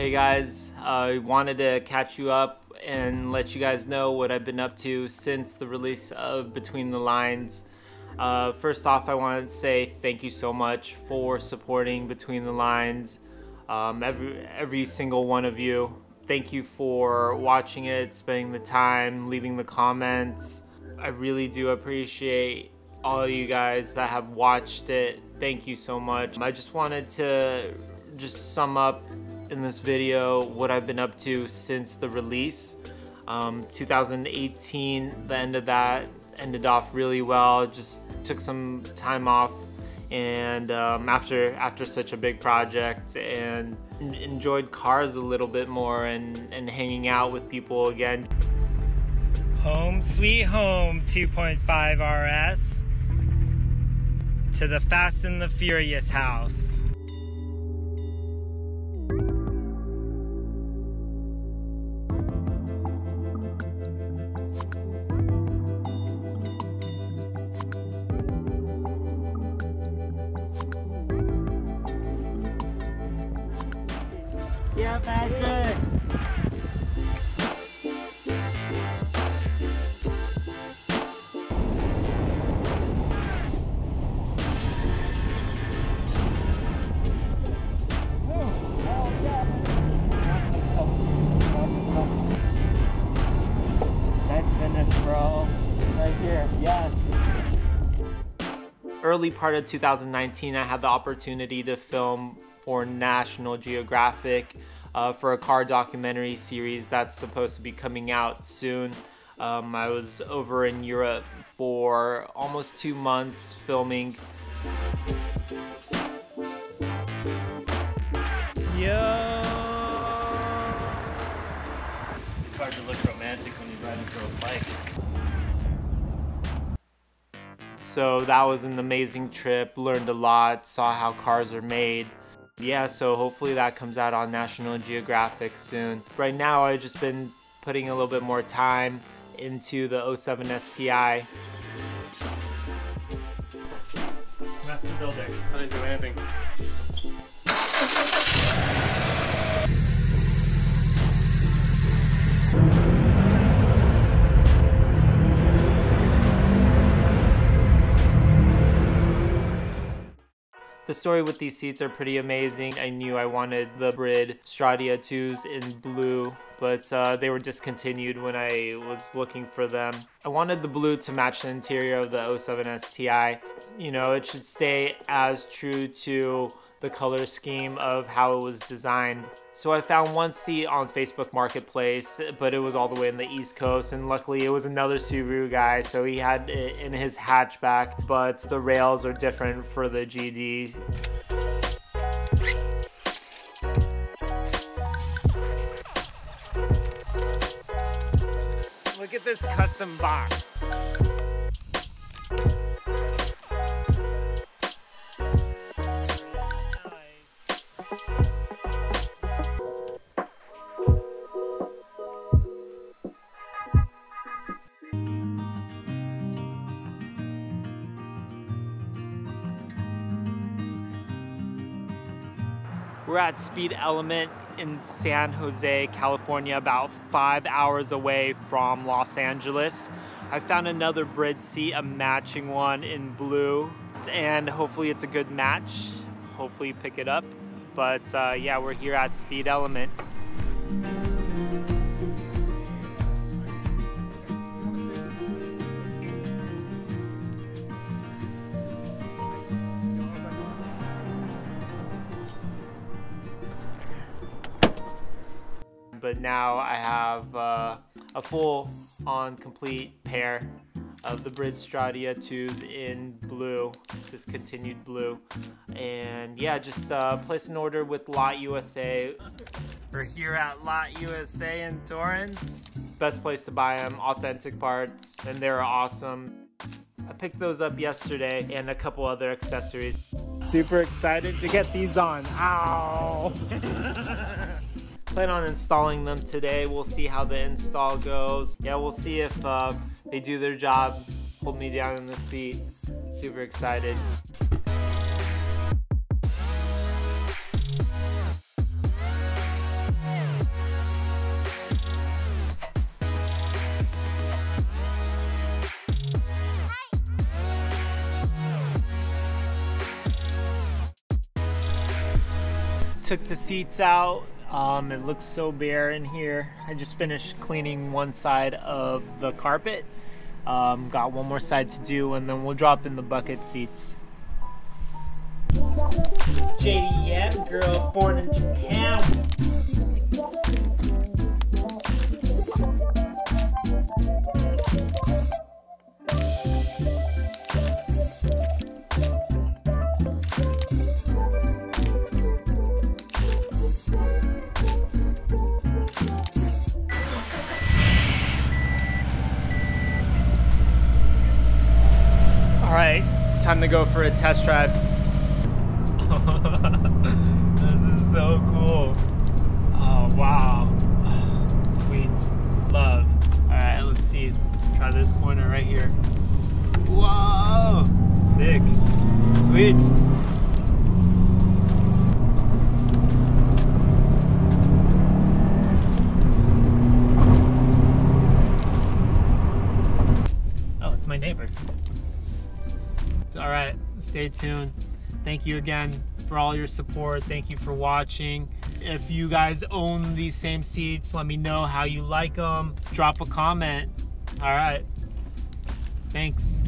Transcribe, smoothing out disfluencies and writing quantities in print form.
Hey guys, I wanted to catch you up and let you guys know what I've been up to since the release of Between the Lines. First off, I wanted to say thank you so much for supporting Between the Lines. Every single one of you. Thank you for watching it, spending the time, leaving the comments. I really do appreciate all of you guys that have watched it. Thank you so much. I just wanted to just sum up in this video what I've been up to since the release. 2018, the end of that ended off really well. Just took some time off, and after such a big project, and enjoyed cars a little bit more and hanging out with people again. Home sweet home 2.5 RS to the Fast and the Furious house. Yeah, bad good. Early part of 2019, I had the opportunity to film for National Geographic for a car documentary series that's supposed to be coming out soon. I was over in Europe for almost 2 months filming. Yo! It's hard to look romantic when you're riding for a bike. So that was an amazing trip, learned a lot, saw how cars are made. Yeah, so hopefully that comes out on National Geographic soon. Right now I've just been putting a little bit more time into the 07 STI. Master builder. I didn't do anything. The story with these seats are pretty amazing. I knew I wanted the Bride Stradia 2s in blue, but they were discontinued when I was looking for them. I wanted the blue to match the interior of the 07 STI. You know, it should stay as true to the color scheme of how it was designed. So I found one seat on Facebook Marketplace, but it was all the way in the East Coast, and luckily it was another Subaru guy, so he had it in his hatchback, but the rails are different for the GD. Look at this custom box. We're at Speed Element in San Jose, California, about 5 hours away from Los Angeles. I found another Bride seat, a matching one in blue, and hopefully it's a good match. Hopefully you pick it up. But yeah, we're here at Speed Element. But now I have a full on complete pair of the Bride Stradia 2s in blue, discontinued blue. And yeah, just place an order with Lot USA. We're here at Lot USA in Torrance. Best place to buy them, authentic parts, and they're awesome. I picked those up yesterday and a couple other accessories. Super excited to get these on. Ow! Plan on installing them today. We'll see how the install goes. Yeah, we'll see if they do their job. Hold me down in the seat. Super excited. took the seats out. It looks so bare in here. I just finished cleaning one side of the carpet. Got one more side to do, and then we'll drop in the bucket seats. JDM, girl born in Japan. All right, time to go for a test drive. This is so cool. Oh, wow. Sweet. Love. All right, let's see. Let's try this corner right here. Whoa! Sick. Sweet. Oh, it's my neighbor. All right, stay tuned. Thank you again for all your support. Thank you for watching. If you guys own these same seats, let me know how you like them. Drop a comment. All right. Thanks.